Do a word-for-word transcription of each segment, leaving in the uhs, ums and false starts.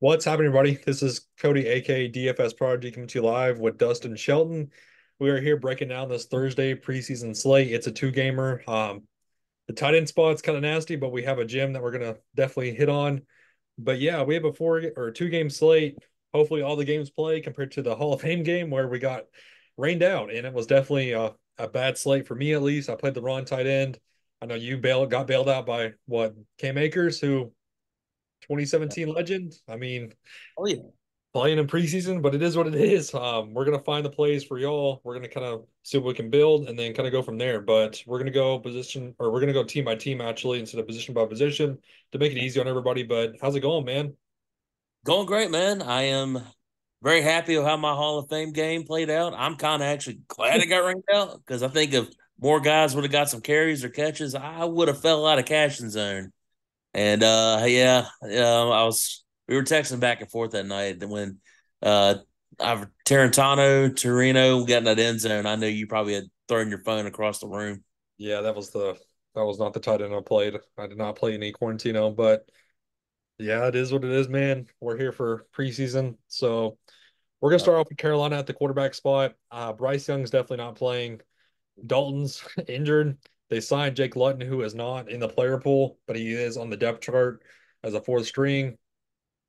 What's happening, everybody? This is Cody, aka D F S Prodigy, coming to you live with Dustin Shelton. We are here breaking down this Thursday preseason slate. It's a two-gamer. Um, the tight end spot's kind of nasty, but we have a gem that we're going to definitely hit on. But yeah, we have a four or two-game slate. Hopefully, all the games play compared to the Hall of Fame game where we got rained out, and it was definitely a, a bad slate for me at least. I played the wrong tight end. I know you bail, got bailed out by what K Akers, who. twenty seventeen legend. I mean, oh yeah, playing in preseason, but it is what it is. Um, we're gonna find the plays for y'all. We're gonna kind of see what we can build and then kind of go from there. But we're gonna go position, or we're gonna go team by team actually instead of position by position to make it easy on everybody. But how's it going, man? Going great, man. I am very happy with how my Hall of Fame game played out. I'm kind of actually glad it got rained out because I think if more guys would have got some carries or catches, I would have fell out of cashing zone. And, uh, yeah, uh, I was we were texting back and forth that night. And when uh, I've, Tarantano, Torino got in that end zone, I knew you probably had thrown your phone across the room. Yeah, that was the that was not the tight end I played. I did not play any Quarantino. But, yeah, it is what it is, man. We're here for preseason. So, we're going to start off with Carolina at the quarterback spot. Uh, Bryce Young's definitely not playing. Dalton's injured. They signed Jake Luton, who is not in the player pool, but he is on the depth chart as a fourth string.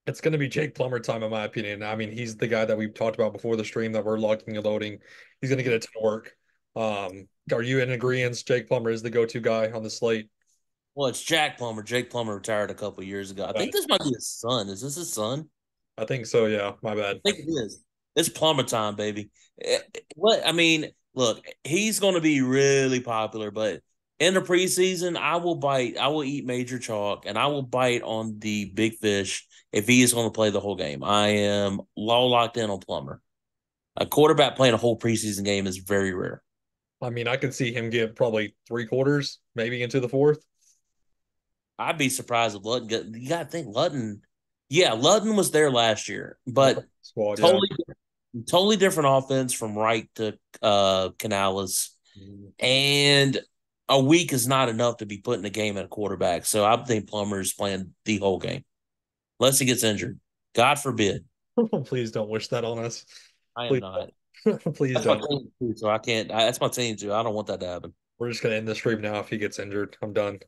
It's going to be Jake Plummer time, in my opinion. I mean, he's the guy that we've talked about before the stream that we're locking and loading. He's going to get a ton of work. Um, are you in agreement? Jake Plummer is the go-to guy on the slate. Well, it's Jack Plummer. Jake Plummer retired a couple of years ago. I think this might be his son. Is this his son? I think so, yeah. My bad. I think it is. It's Plummer time, baby. What I mean, look, he's going to be really popular, but in the preseason, I will bite, I will eat major chalk, and I will bite on the big fish if he is going to play the whole game. I am law locked in on Plummer. A quarterback playing a whole preseason game is very rare. I mean, I can see him get probably three quarters, maybe into the fourth. I'd be surprised if Luton got, you got to think Luton. Yeah, Luton was there last year, but squad, totally, yeah. totally different offense from Wright to uh, Canales. And a week is not enough to be put in a game at a quarterback. So I think Plummer is playing the whole game. Unless he gets injured. God forbid. Please don't wish that on us. I Please. am not. Please that's don't. My team too, so I can't. I, that's my team, too. I don't want that to happen. We're just going to end the stream now if he gets injured. I'm done.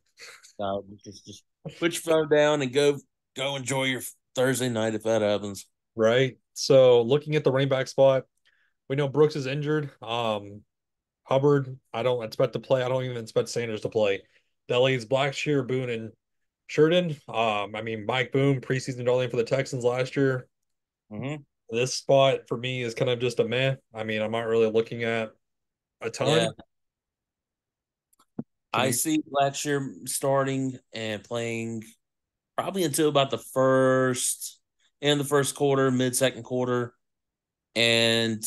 No, just, just put your phone down and go, go enjoy your Thursday night if that happens. Right. So looking at the running back spot, we know Brooks is injured. Um, Hubbard, I don't expect to play. I don't even expect Sanders to play. That leaves Blackshear, Boone, and Jordan. Um, I mean, Mike Boone, preseason darling for the Texans last year. Mm-hmm. This spot for me is kind of just a meh. I mean, I'm not really looking at a ton. Yeah. I you... see Blackshear starting and playing probably until about the first, in the first quarter, mid-second quarter. And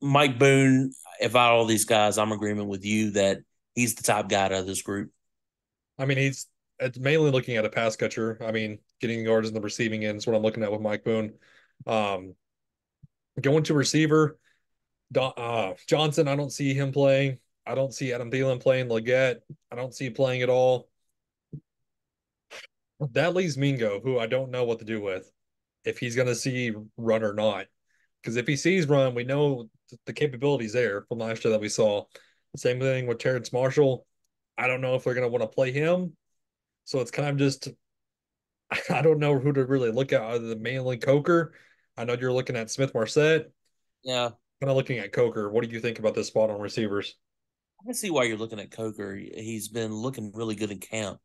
Mike Boone, if I all these guys, I'm agreement with you that he's the top guy out of this group. I mean, he's mainly looking at a pass catcher. I mean, getting yards in the receiving end is what I'm looking at with Mike Boone. Um, going to receiver, uh, Johnson, I don't see him playing. I don't see Adam Thielen playing. Leggett, I don't see playing at all. That leaves Mingo, who I don't know what to do with, if he's going to see run or not. Because if he sees run, we know the capabilities there from last year that we saw. Same thing with Terrence Marshall. I don't know if they're going to want to play him. So it's kind of just, I don't know who to really look at other than mainly Coker. I know you're looking at Smith Marsette. Yeah. Kind of looking at Coker. What do you think about this spot on receivers? I can see why you're looking at Coker. He's been looking really good in camp.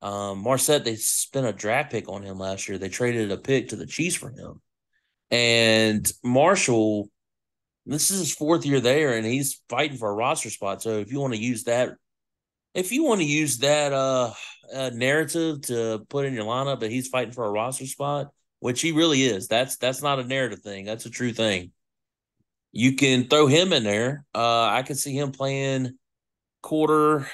Um, Marsette, they spent a draft pick on him last year. They traded a pick to the Chiefs for him. And Marshall, this is his fourth year there, and he's fighting for a roster spot. So if you want to use that, if you want to use that uh, uh, narrative to put in your lineup that he's fighting for a roster spot, which he really is, that's that's not a narrative thing. That's a true thing. You can throw him in there. Uh, I can see him playing quarter,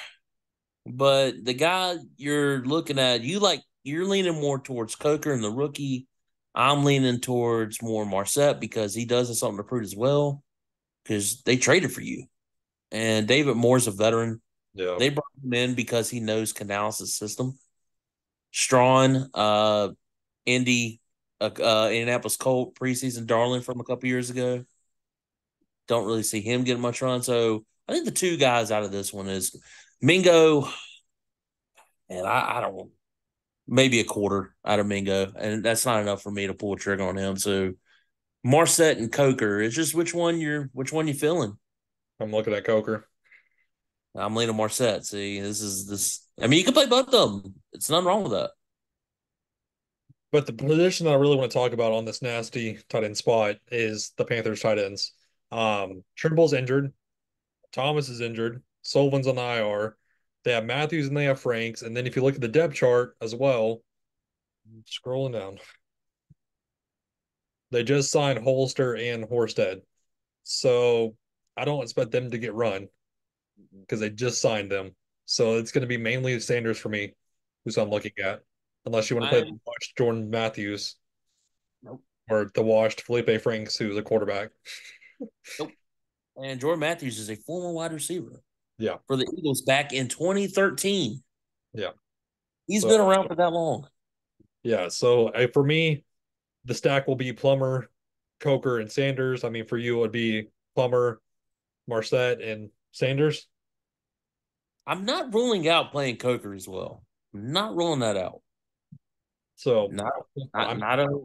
but the guy you're looking at, you like you're leaning more towards Coker and the rookie. I'm leaning towards Moore-Marset because he does have something to prove as well because they traded for you. And David Moore's a veteran. Yeah. They brought him in because he knows Canales' system. Strawn, uh, Indy, uh, uh, Indianapolis Colt preseason darling from a couple years ago. Don't really see him getting much run. So I think the two guys out of this one is Mingo, and I, I don't maybe a quarter out of Mingo, and that's not enough for me to pull a trigger on him. So Marsette and Coker, it's just which one you're which one you feeling. I'm looking at Coker. I'm leaning Marsette. See, this is this. I mean, you can play both of them. It's nothing wrong with that. But the position that I really want to talk about on this nasty tight end spot is the Panthers tight ends. Um, Trimble's injured. Thomas is injured. Sullivan's on the I R. They have Matthews and they have Franks. And then if you look at the depth chart as well, scrolling down, they just signed Holster and Horsted. So I don't expect them to get run because they just signed them. So it's going to be mainly Sanders for me, who's I'm looking at. Unless you want to play I, the washed Jordan Matthews. Nope. Or the washed Felipe Franks, who's a quarterback. Nope. And Jordan Matthews is a former wide receiver. Yeah. For the Eagles back in twenty thirteen. Yeah. He's so, been around for that long. Yeah. So uh, for me, the stack will be Plummer, Coker, and Sanders. I mean, for you, it would be Plummer, Marsette, and Sanders. I'm not ruling out playing Coker as well. I'm not ruling that out. So not, not, not a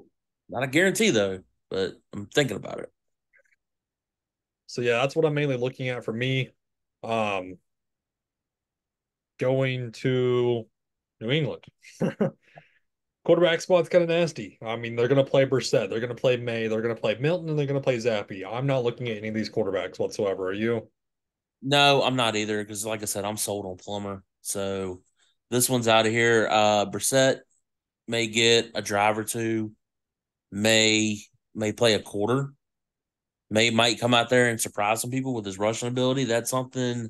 not a guarantee though, but I'm thinking about it. So yeah, that's what I'm mainly looking at for me. Um, going to New England. Quarterback spot's kind of nasty. I mean, they're going to play Brissett, they're going to play May, they're going to play Milton, and they're going to play Zappy. I'm not looking at any of these quarterbacks whatsoever. Are you? No, I'm not either because, like I said, I'm sold on Plummer. So this one's out of here. Uh, Brissett may get a drive or two, may may play a quarter, may might come out there and surprise some people with his rushing ability. That's something,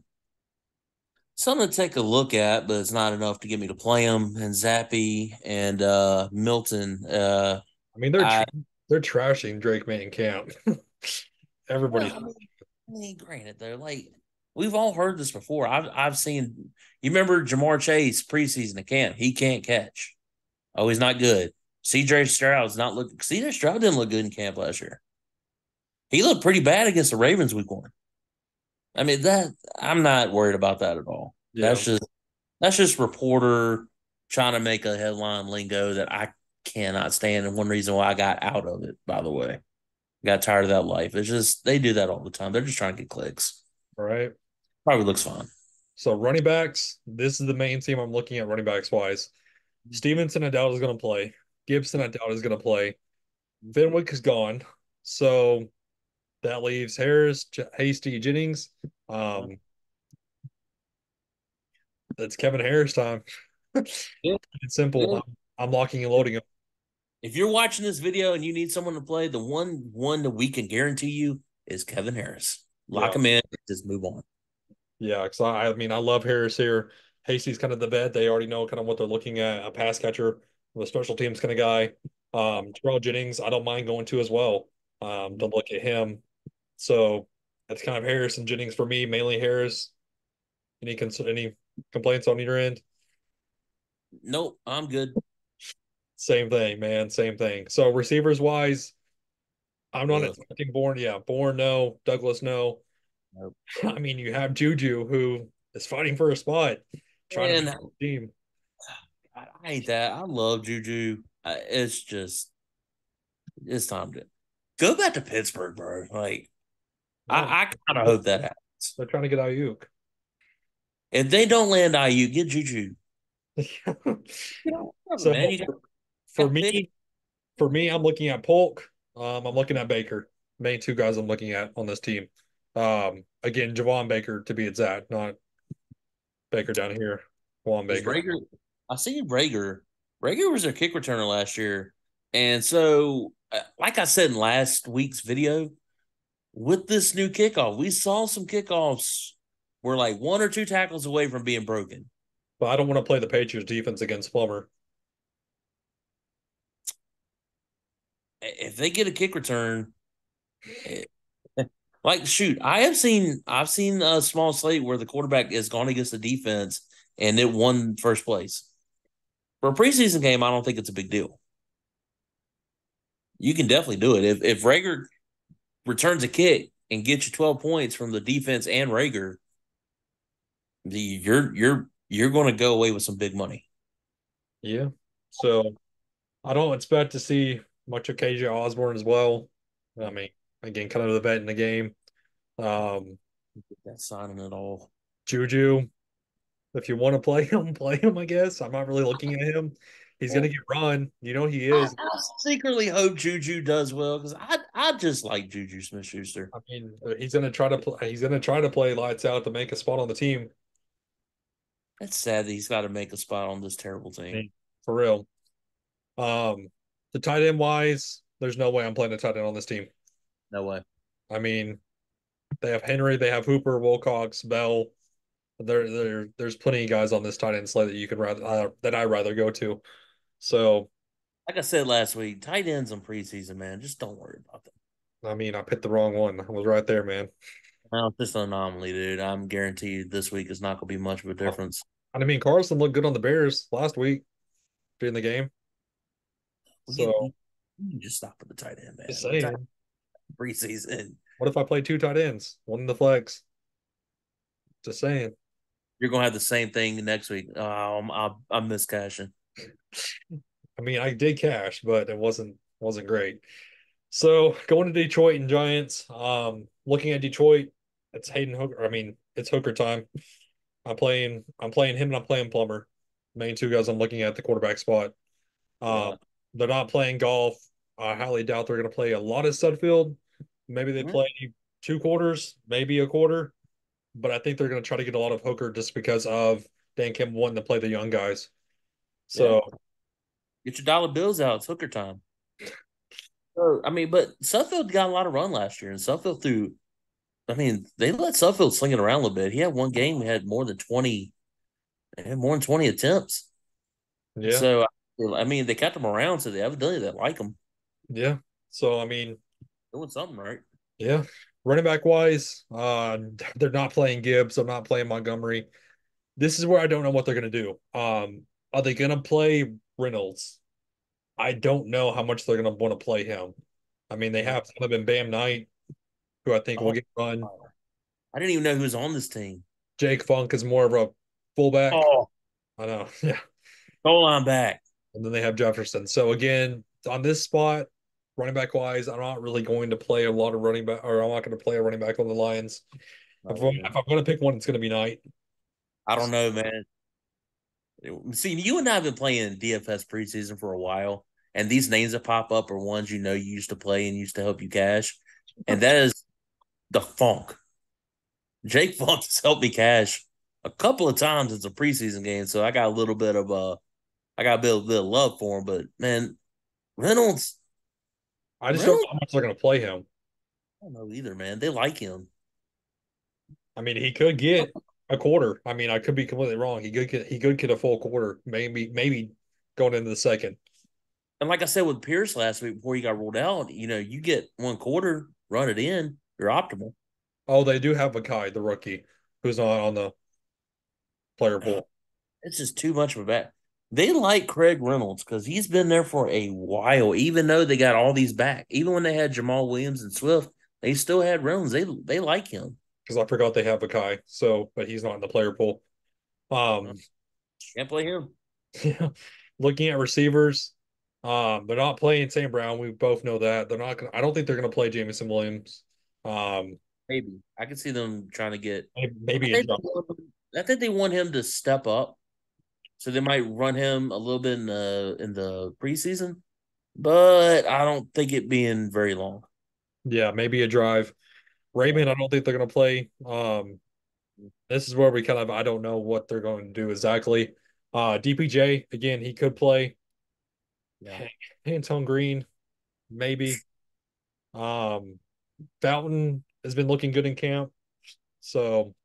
something to take a look at, but it's not enough to get me to play him. And Zappy and uh, Milton. Uh, I mean, they're I, they're trashing Drake May in camp. Everybody. Well, I mean, granted, though, like we've all heard this before. I've I've seen. You remember Jamar Chase preseason at camp? He can't catch. Oh, he's not good. C J Stroud's not look. C J Stroud didn't look good in camp last year. He looked pretty bad against the Ravens week one. I mean that. I'm not worried about that at all. Yeah. That's just that's just reporter trying to make a headline lingo that I cannot stand. And one reason why I got out of it, by the way, got tired of that life. It's just they do that all the time. They're just trying to get clicks. All right. Probably looks fine. So running backs. This is the main team I'm looking at running backs wise. Stevenson, I doubt, is going to play. Gibson, I doubt, is going to play. Fenwick is gone. So that leaves Harris, J- Hasty, Jennings. Um, that's Kevin Harris time. Yeah. It's simple. Yeah. I'm, I'm locking and loading him. If you're watching this video and you need someone to play, the one one that we can guarantee you is Kevin Harris. Lock yeah. him in. Just move on. Yeah, because I, I mean, I love Harris here. Hasty's kind of the vet. They already know kind of what they're looking at. A pass catcher, a special teams kind of guy. Um, Terrell Jennings, I don't mind going to as well um, to look at him. So that's kind of Harris and Jennings for me, mainly Harris. Any cons- any complaints on your end? Nope, I'm good. Same thing, man. Same thing. So receivers-wise, I'm not expecting Bourne. Yeah, Bourne, no. Douglas, no. Nope. I mean, you have Juju, who is fighting for a spot. Trying and, to team. I hate that. I love Juju. I, it's just, it's time to go back to Pittsburgh, bro. Like, yeah. I, I kind of hope that happens. They're trying to get Ayuk. If they don't land Ayuk, get Juju. You know, so man, for, for me, for me, I'm looking at Polk. Um, I'm looking at Baker. Main two guys I'm looking at on this team. Um, again, Javon Baker to be exact, not Baker down here. Juan Baker. Rager, I see Rager. Rager was their kick returner last year. And so, like I said in last week's video, with this new kickoff, we saw some kickoffs were like one or two tackles away from being broken. But I don't want to play the Patriots defense against Plummer. If they get a kick return, it, like, shoot, I have seen I've seen a small slate where the quarterback is gone against the defense and it won first place. For a preseason game, I don't think it's a big deal. you can definitely do it. If if Rager returns a kick and gets you twelve points from the defense and Rager, the you're you're you're going to go away with some big money. Yeah. So I don't expect to see much of K J Osborne as well. I mean, again, kind of the vet in the game. Um, that signing at all. Juju, if you want to play him, play him, I guess. I'm not really looking at him. He's going to get run. You know he is. I, I secretly hope Juju does well because I I just like Juju Smith-Schuster. I mean, he's going to try to play. He's going to try to play lights out to make a spot on the team. That's sad that he's got to make a spot on this terrible team. For real. Um, the tight end wise, there's no way I'm playing a tight end on this team. No way. I mean, they have Henry, they have Hooper, Wilcox, Bell. There, there, there's plenty of guys on this tight end slate that you could rather uh, that I rather go to. So, like I said last week, tight ends in preseason, man, just don't worry about them. I mean, I picked the wrong one. I was right there, man. No, it's just an anomaly, dude. I'm guaranteed this week is not going to be much of a difference. I mean, Carlson looked good on the Bears last week during the game. Well, so you can just stop at the tight end, man. Just saying. Preseason. What if I play two tight ends, one in the flex? Just saying. You're going to have the same thing next week. Um, I, I miss cashing. I mean, I did cash, but it wasn't wasn't great. So going to Detroit and Giants. Um, looking at Detroit, it's Hayden Hooker. I mean, it's Hooker time. I'm playing. I'm playing him, and I'm playing Plummer. Main two guys I'm looking at the quarterback spot. Uh, yeah. They're not playing Golf. I highly doubt they're going to play a lot of Sudfield. Maybe they mm-hmm. play two quarters, maybe a quarter. But I think they're going to try to get a lot of Hooker just because of Dan Kim wanting to play the young guys. So yeah. Get your dollar bills out. It's Hooker time. So, I mean, but Sudfield got a lot of run last year, and Sudfield threw – I mean, they let Sudfield sling it around a little bit. He had one game that had more than twenty – had more than twenty attempts. Yeah. So, I mean, they kept him around, so they evidently they like him. Yeah. So, I mean – doing something, right? Yeah. Running back wise, uh, they're not playing Gibbs. I'm not playing Montgomery. This is where I don't know what they're going to do. Um, are they going to play Reynolds? I don't know how much they're going to want to play him. I mean, they have kind of been Bam Knight, who I think oh, will get run. I didn't even know who's on this team. Jake Funk is more of a fullback. Oh, I know. Yeah, goal line back. And then they have Jefferson. So again, on this spot. Running back wise, I'm not really going to play a lot of running back, or I'm not going to play a running back on the Lions. If I'm, if I'm going to pick one, it's going to be Knight. I don't know, man. See, you and I have been playing D F S preseason for a while, and these names that pop up are ones you know you used to play and used to help you cash, and that is the Funk. Jake Funk has helped me cash a couple of times. It's a preseason game, so I got a little bit of uh, I got a bit, a bit of love for him. But man, Reynolds. I just really? don't know how much they're going to play him. I don't know either, man. They like him. I mean, he could get a quarter. I mean, I could be completely wrong. He could get, he could get a full quarter, maybe maybe going into the second. And like I said with Pierce last week before he got ruled out, you know, you get one quarter, run it in, you're optimal. Oh, they do have Makai, the rookie, who's not on the player pool. It's just too much of a bet. They like Craig Reynolds because he's been there for a while, even though they got all these back. Even when they had Jamal Williams and Swift, they still had Reynolds. They they like him. Because I forgot they have Makai, so but he's not in the player pool. Um, Can't play him. Yeah. Looking at receivers, um, they're not playing Sam Brown. We both know that. They're not gonna, I don't think they're going to play Jamison Williams. Um, maybe. I can see them trying to get – Maybe. I think, they, I think they want him to step up. So they might run him a little bit in the in the preseason, but I don't think it being very long. Yeah, maybe a drive. Raymond, I don't think they're going to play. Um, this is where we kind of I don't know what they're going to do exactly. Uh, D P J again, he could play. Yeah. Anton Green, maybe. Um, Fountain has been looking good in camp, so.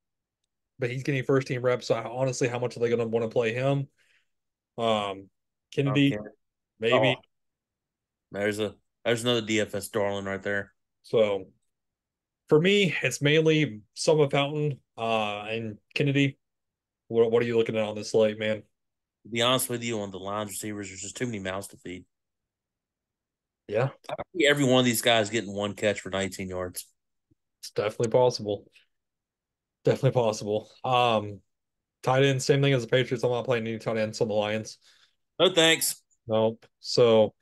But he's getting first team reps. So I, honestly, how much are they going to want to play him? Um, Kennedy, okay. maybe. Oh, there's a there's another D F S darling right there. So for me, it's mainly Summer Fountain uh, and Kennedy. What, what are you looking at on this slate, man? To be honest with you, on the line receivers, there's just too many mouths to feed. Yeah. I think every one of these guys getting one catch for nineteen yards. It's definitely possible. Definitely possible. Um, tight end, same thing as the Patriots. I'm not playing any tight ends on the Lions. No, thanks. Nope. So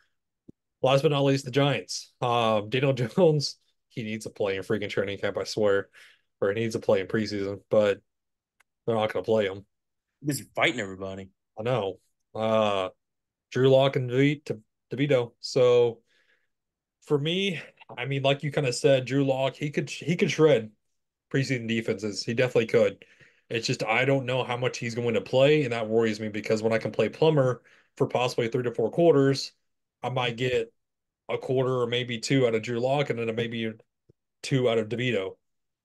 last but not least, the Giants. Uh, Daniel Jones, he needs a play in freaking training camp, I swear. Or he needs a play in preseason, but they're not going to play him. He's fighting everybody. I know. Uh, Drew Lock and DeVito. So for me, I mean, like you kind of said, Drew Lock, he could he could shred preseason defenses. He definitely could. It's just I don't know how much he's going to play, and that worries me because when I can play Plummer for possibly three to four quarters, I might get a quarter or maybe two out of Drew Lock and then maybe two out of DeVito.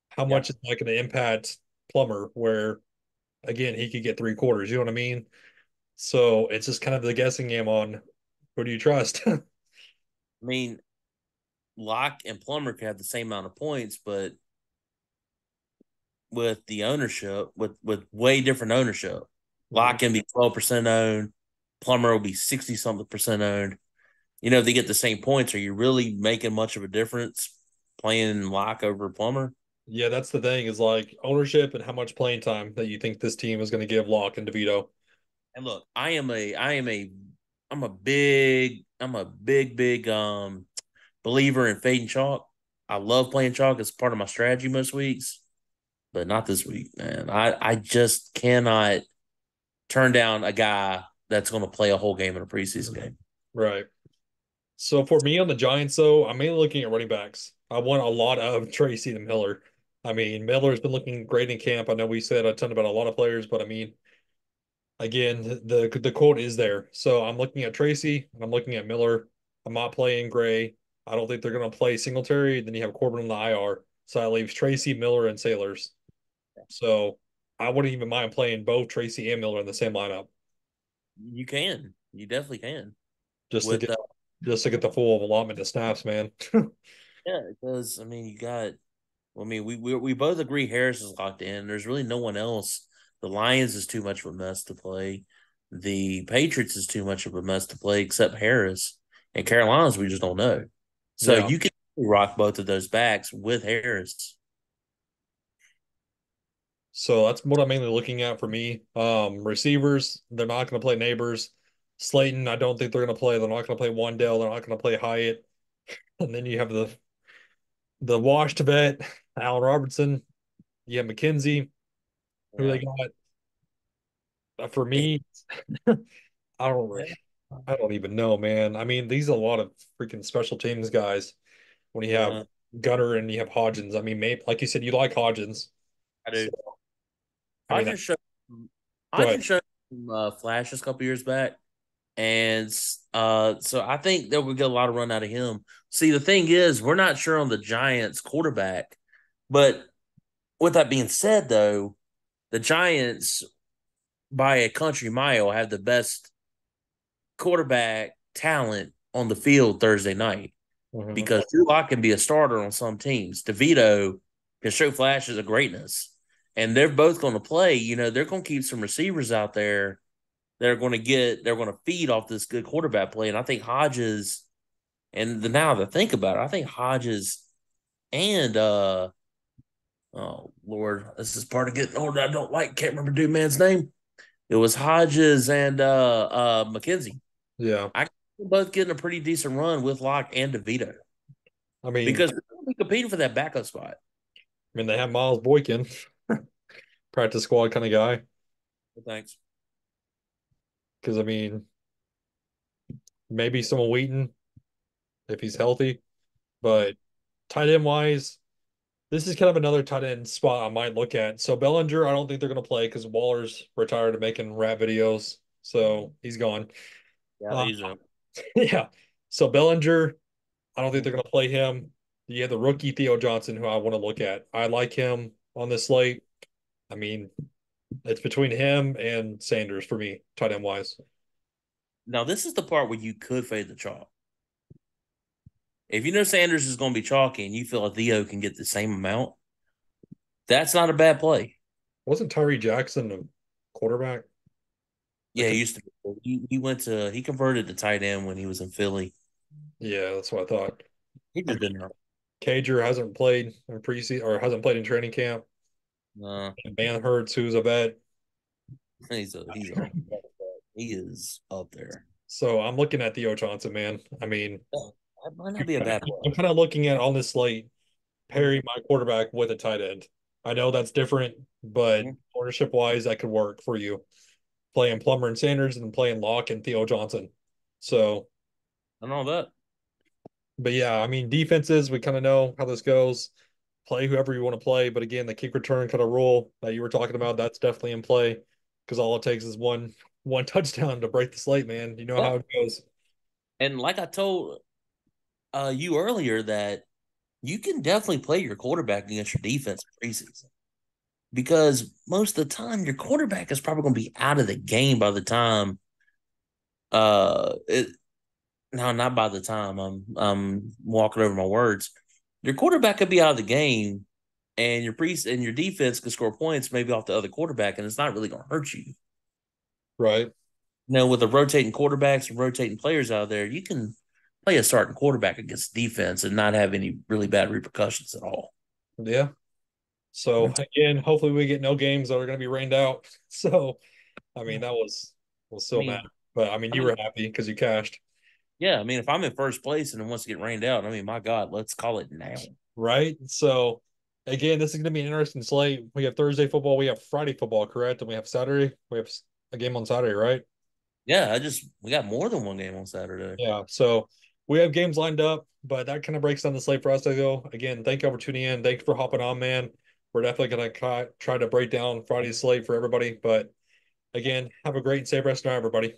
How yeah. much is that going to impact Plummer where, again, he could get three quarters? You know what I mean? So it's just kind of the guessing game on who do you trust? I mean, Lock and Plummer could have the same amount of points, but with the ownership, with, with way different ownership, Lock can be twelve percent owned. Plummer will be sixty-something percent owned. You know, if they get the same points, are you really making much of a difference playing Lock over Plummer? Yeah, that's the thing is like ownership and how much playing time that you think this team is going to give Lock and DeVito. And look, I am a, I am a, I'm a big, I'm a big, big um believer in fading chalk. I love playing chalk. It's part of my strategy most weeks, but not this week, man. I, I just cannot turn down a guy that's going to play a whole game in a preseason game. Right. So for me on the Giants, though, I'm mainly looking at running backs. I want a lot of Tracy and Miller. I mean, Miller's been looking great in camp. I know we said a ton about a lot of players, but I mean, again, the the quote is there. So I'm looking at Tracy and I'm looking at Miller. I'm not playing Gray. I don't think they're going to play Singletary. Then you have Corbin on the I R. So that leaves Tracy, Miller, and Sailors. So I wouldn't even mind playing both Tracy and Miller in the same lineup. You can. You definitely can. Just With, to get uh, just to get the full allotment of snaps, man. Yeah, because, I mean, you got – I mean, we, we we both agree Harris is locked in. There's really no one else. The Lions is too much of a mess to play. The Patriots is too much of a mess to play except Harris. And Carolinas, we just don't know. So yeah. You can rock both of those backs with Harris. So that's what I'm mainly looking at for me. Um, receivers, they're not going to play Neighbors. Slayton, I don't think they're going to play. They're not going to play Wandell. They're not going to play Hyatt. And then you have the – the washed vet, Allen Robertson. You have McKenzie. Who yeah. they got? Uh, for me, I don't really, I don't even know, man. I mean, these are a lot of freaking special teams guys. When you have yeah. Gunner and you have Hodgins, I mean, maybe, like you said, you like Hodgins. I do. So, I, I mean, can I, show. I can show some uh, flashes a couple years back, and uh, so I think that we get a lot of run out of him. See, the thing is, we're not sure on the Giants quarterback. But with that being said, though, the Giants, by a country mile, have the best quarterback talent on the field Thursday night mm-hmm. because Drew Lock can be a starter on some teams. DeVito can show flashes of greatness. And they're both going to play. You know, they're going to keep some receivers out there that are going to get – they're going to feed off this good quarterback play. And I think Hodges – and the, now that I think about it, I think Hodges and, uh, oh, Lord, this is part of getting older. I don't like, can't remember dude man's name. It was Hodges and uh, uh, McKenzie. Yeah. I both getting a pretty decent run with Lock and DeVito. I mean, because they're going to be competing for that backup spot. I mean, they have Miles Boykin, practice squad kind of guy. Thanks. Because, I mean, maybe someone Wheaton. If he's healthy, but tight end wise, this is kind of another tight end spot I might look at. So Bellinger, I don't think they're going to play because Waller's retired to making rap videos, so he's gone. Yeah, uh, he's up. Yeah. So Bellinger, I don't think they're going to play him. You have the rookie Theo Johnson, who I want to look at. I like him on this slate. I mean, it's between him and Sanders for me, tight end wise. Now this is the part where you could fade the chalk. If you know Sanders is going to be chalky and you feel like Theo can get the same amount, that's not a bad play. Wasn't Tyree Jackson a quarterback? Yeah, he used to. He, he went to. He converted to tight end when he was in Philly. Yeah, that's what I thought. He just didn't know. Cager hasn't played in preseason or hasn't played in training camp. No. And Van Hertz, who's a vet. He's a, he's a, he is up there. So I'm looking at Theo Johnson, man. I mean, that might not be a bad one. I'm kind of looking at on this slate, Perry, my quarterback, with a tight end. I know that's different, but ownership wise, that could work for you. Playing Plummer and Sanders and playing Locke and Theo Johnson. So I know that. But yeah, I mean, defenses, we kind of know how this goes. Play whoever you want to play. But again, the kick return kind of rule that you were talking about, that's definitely in play because all it takes is one one touchdown to break the slate, man. You know well, how it goes. And like I told uh, you earlier, that you can definitely play your quarterback against your defense in preseason because most of the time your quarterback is probably going to be out of the game by the time uh, – it. No, not by the time I'm I'm walking over my words. Your quarterback could be out of the game, and your priest and your defense could score points maybe off the other quarterback, and it's not really going to hurt you, right? Now with the rotating quarterbacks and rotating players out there, you can play a starting quarterback against defense and not have any really bad repercussions at all. Yeah. So again, hopefully we get no games that are going to be rained out. So, I mean, that was was so I mean, mad, but I mean, you I mean, were happy because you cashed. Yeah, I mean, if I'm in first place and it wants to get rained out, I mean, my God, let's call it now. Right? So, again, this is going to be an interesting slate. We have Thursday football. We have Friday football, correct? And we have Saturday. We have a game on Saturday, right? Yeah, I just – we got more than one game on Saturday. Yeah, so we have games lined up, but that kind of breaks down the slate for us to go. Again, thank you for tuning in. Thank you for hopping on, man. We're definitely going to try to break down Friday's slate for everybody. But, again, have a great and safe rest of the night, everybody.